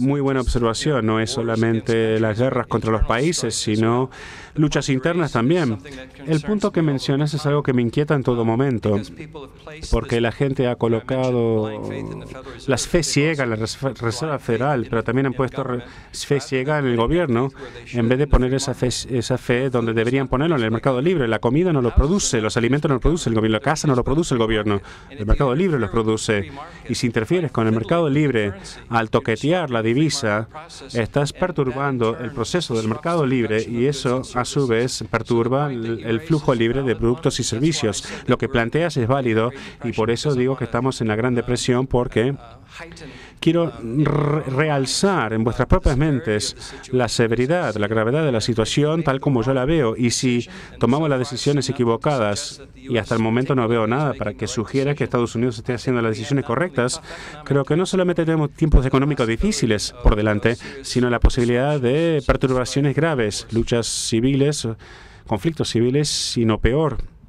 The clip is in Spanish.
muy buena observación. No es solamente las guerras contra los países, sino luchas internas también. El punto que mencionas es algo que me inquieta en todo momento, porque la gente ha colocado las fe ciega en la Reserva Federal, pero también han puesto fe ciega en el gobierno, en vez de poner esa fe donde deberían ponerlo, en el mercado libre. La comida no lo produce, los alimentos no lo produce el gobierno, la casa no lo produce el gobierno, el mercado libre los produce. Y si interfieres con el mercado libre al toquetear la divisa, estás perturbando el proceso del mercado libre, y eso a su vez perturba el flujo libre de productos y servicios. Lo que planteas es válido, y por eso digo que estamos en la Gran Depresión, porque quiero realzar en vuestras propias mentes la severidad, la gravedad de la situación tal como yo la veo. Y si tomamos las decisiones equivocadas, y hasta el momento no veo nada para que sugiera que Estados Unidos esté haciendo las decisiones correctas, creo que no solamente tenemos tiempos económicos difíciles por delante, sino la posibilidad de perturbaciones graves, luchas civiles, conflictos civiles, sino peor.